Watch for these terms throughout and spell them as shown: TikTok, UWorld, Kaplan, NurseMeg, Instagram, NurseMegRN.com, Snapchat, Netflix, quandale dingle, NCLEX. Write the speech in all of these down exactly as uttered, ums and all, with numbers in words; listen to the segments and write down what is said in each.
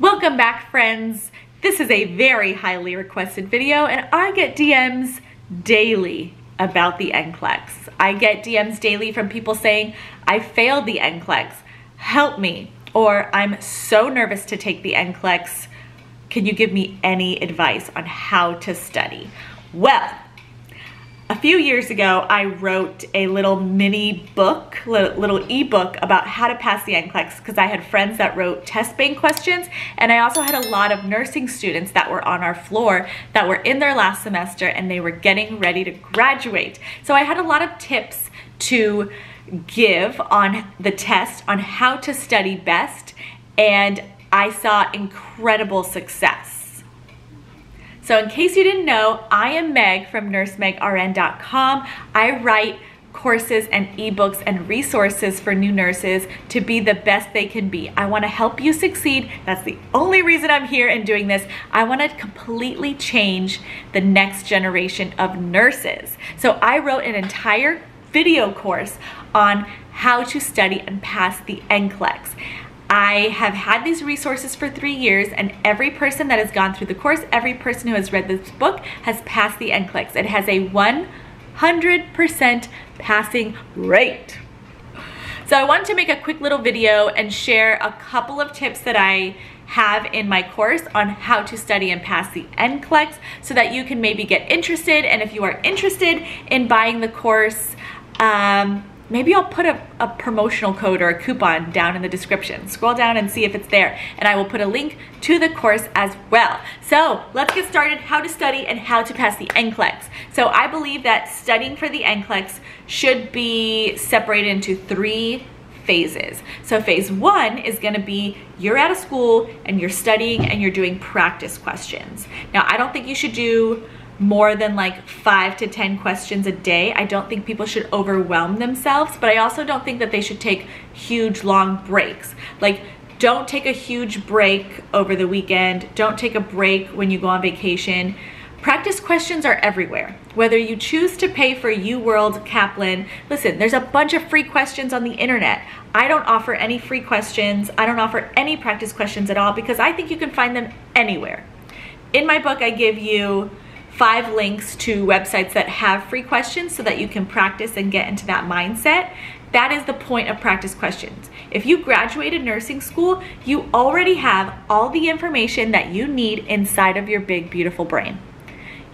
Welcome back, friends. This is a very highly requested video, and I get D Ms daily about the N C L E X. I get D Ms daily from people saying, I failed the N C L E X, help me, or I'm so nervous to take the N C L E X, can you give me any advice on how to study? Well, a few years ago, I wrote a little mini book, little ebook about how to pass the N C L E X because I had friends that wrote test bank questions, and I also had a lot of nursing students that were on our floor that were in their last semester and they were getting ready to graduate. So I had a lot of tips to give on the test on how to study best, and I saw incredible success. So in case you didn't know, I am Meg from Nurse Meg R N dot com. I write courses and ebooks and resources for new nurses to be the best they can be. I wanna help you succeed. That's the only reason I'm here and doing this. I wanna completely change the next generation of nurses. So I wrote an entire video course on how to study and pass the N C L E X. I have had these resources for three years, and every person that has gone through the course, every person who has read this book has passed the N C L E X. It has a one hundred percent passing rate. So I wanted to make a quick little video and share a couple of tips that I have in my course on how to study and pass the N C L E X so that you can maybe get interested, and if you are interested in buying the course, um, maybe I'll put a, a promotional code or a coupon down in the description. Scroll down and see if it's there, and I will put a link to the course as well. So let's get started, how to study and how to pass the N C L E X. So I believe that studying for the N C L E X should be separated into three phases. So phase one is gonna be you're out of school and you're studying and you're doing practice questions. Now, I don't think you should do more than like five to ten questions a day. I don't think people should overwhelm themselves, but I also don't think that they should take huge long breaks. Like, don't take a huge break over the weekend. Don't take a break when you go on vacation. Practice questions are everywhere. Whether you choose to pay for UWorld, Kaplan, listen, there's a bunch of free questions on the internet. I don't offer any free questions. I don't offer any practice questions at all because I think you can find them anywhere. In my book, I give you five links to websites that have free questions so that you can practice and get into that mindset. That is the point of practice questions. If you graduated nursing school, you already have all the information that you need inside of your big, beautiful brain.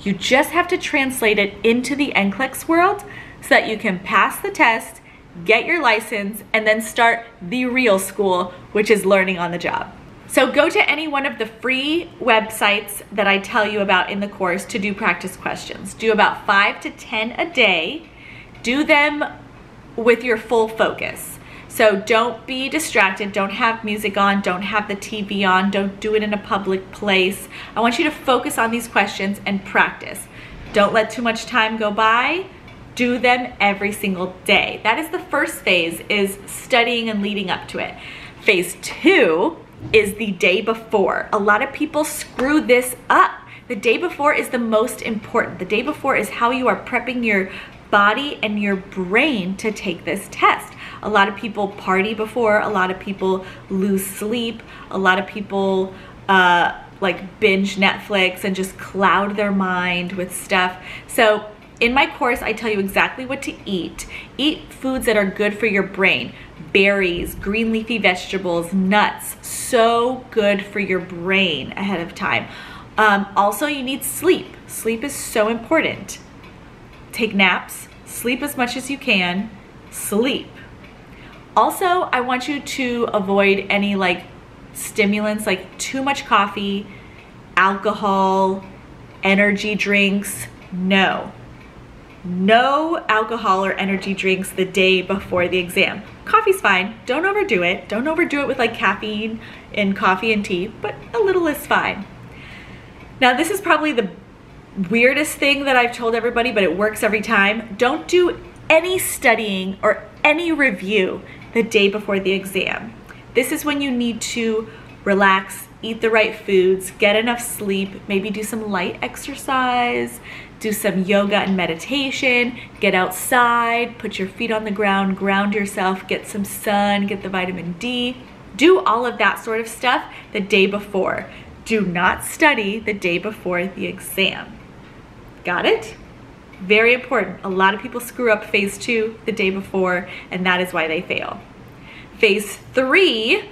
You just have to translate it into the N C L E X world so that you can pass the test, get your license, and then start the real school, which is learning on the job. So go to any one of the free websites that I tell you about in the course to do practice questions. Do about five to ten a day. Do them with your full focus. So don't be distracted, don't have music on, don't have the T V on, don't do it in a public place. I want you to focus on these questions and practice. Don't let too much time go by. Do them every single day. That is the first phase, is studying and leading up to it. Phase two is the day before. A lot of people screw this up. The day before is the most important. The day before is how you are prepping your body and your brain to take this test. A lot of people party before, a lot of people lose sleep, a lot of people uh, like binge Netflix and just cloud their mind with stuff. So in my course, I tell you exactly what to eat. Eat foods that are good for your brain. Berries, green leafy vegetables, nuts, so good for your brain ahead of time. Um, also, you need sleep. Sleep is so important. Take naps, sleep as much as you can, sleep. Also, I want you to avoid any like stimulants, like too much coffee, alcohol, energy drinks, no. No alcohol or energy drinks the day before the exam. Coffee's fine, don't overdo it. Don't overdo it with like caffeine in coffee and tea, but a little is fine. Now, this is probably the weirdest thing that I've told everybody, but it works every time. Don't do any studying or any review the day before the exam. This is when you need to relax, eat the right foods, get enough sleep, maybe do some light exercise, do some yoga and meditation, get outside, put your feet on the ground, ground yourself, get some sun, get the vitamin D. Do all of that sort of stuff the day before. Do not study the day before the exam. Got it? Very important. A lot of people screw up phase two the day before, and that is why they fail. Phase three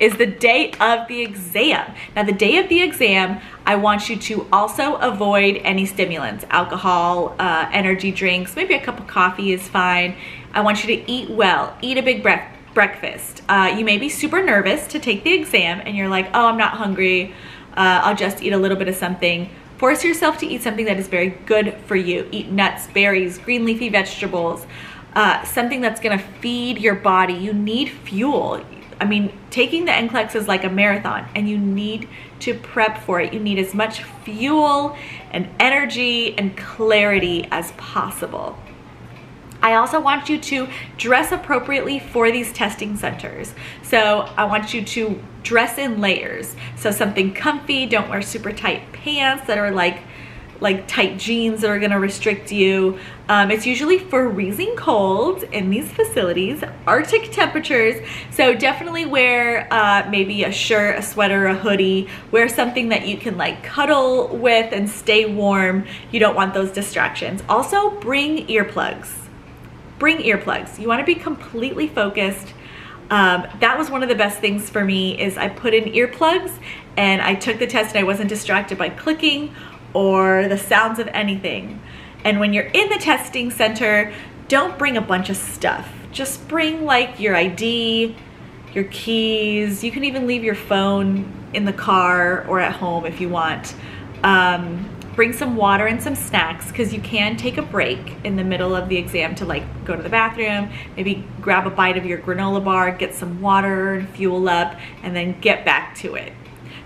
is the day of the exam. Now, the day of the exam, I want you to also avoid any stimulants, alcohol, uh, energy drinks, maybe a cup of coffee is fine. I want you to eat well, eat a big breakfast. breakfast. Uh, you may be super nervous to take the exam and you're like, oh, I'm not hungry. Uh, I'll just eat a little bit of something. Force yourself to eat something that is very good for you. Eat nuts, berries, green leafy vegetables, uh, something that's gonna feed your body. You need fuel. I mean, taking the N C L E X is like a marathon and you need to prep for it. You need as much fuel and energy and clarity as possible. I also want you to dress appropriately for these testing centers. So I want you to dress in layers. So something comfy, don't wear super tight pants that are like, like tight jeans that are gonna restrict you. Um, it's usually freezing cold in these facilities, Arctic temperatures. So definitely wear uh, maybe a shirt, a sweater, a hoodie. Wear something that you can like cuddle with and stay warm. You don't want those distractions. Also bring earplugs. Bring earplugs. You want to be completely focused. Um, that was one of the best things for me is I put in earplugs and I took the test and I wasn't distracted by clicking or the sounds of anything. And when you're in the testing center, don't bring a bunch of stuff. Just bring like your I D, your keys. You can even leave your phone in the car or at home if you want. Um, Bring some water and some snacks because you can take a break in the middle of the exam to like go to the bathroom, maybe grab a bite of your granola bar, get some water and fuel up, and then get back to it.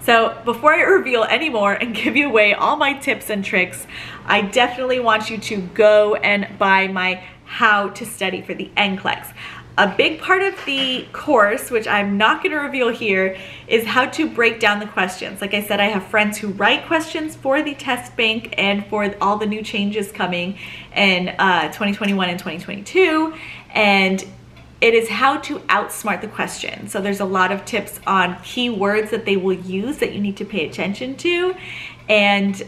So before I reveal any more and give you away all my tips and tricks, I definitely want you to go and buy my How to Study for the N C L E X. A big part of the course, which I'm not going to reveal here, is how to break down the questions. Like I said, I have friends who write questions for the test bank and for all the new changes coming in uh, twenty twenty-one and twenty twenty-two. And it is how to outsmart the question. So there's a lot of tips on keywords that they will use that you need to pay attention to and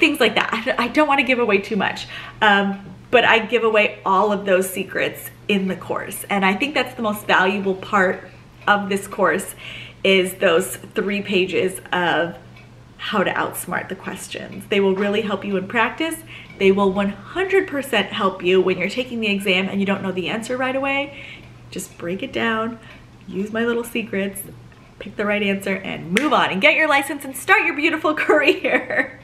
things like that. I don't want to give away too much. Um, But I give away all of those secrets in the course. And I think that's the most valuable part of this course is those three pages of how to outsmart the questions. They will really help you in practice. They will one hundred percent help you when you're taking the exam and you don't know the answer right away. Just break it down, use my little secrets, pick the right answer and move on and get your license and start your beautiful career.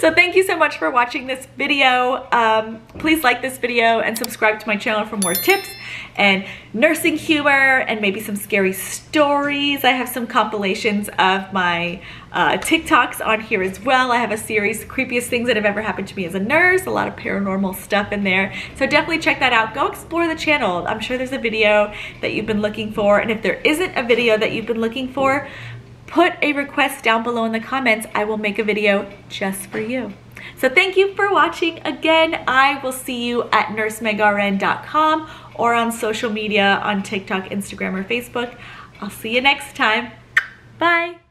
So thank you so much for watching this video. Um, please like this video and subscribe to my channel for more tips and nursing humor and maybe some scary stories. I have some compilations of my uh, TikToks on here as well. I have a series, Creepiest Things That Have Ever Happened to Me as a Nurse, a lot of paranormal stuff in there. So definitely check that out. Go explore the channel. I'm sure there's a video that you've been looking for. And if there isn't a video that you've been looking for, put a request down below in the comments. I will make a video just for you. So thank you for watching again. I will see you at Nurse Meg R N dot com or on social media on TikTok, Instagram, or Facebook. I'll see you next time. Bye.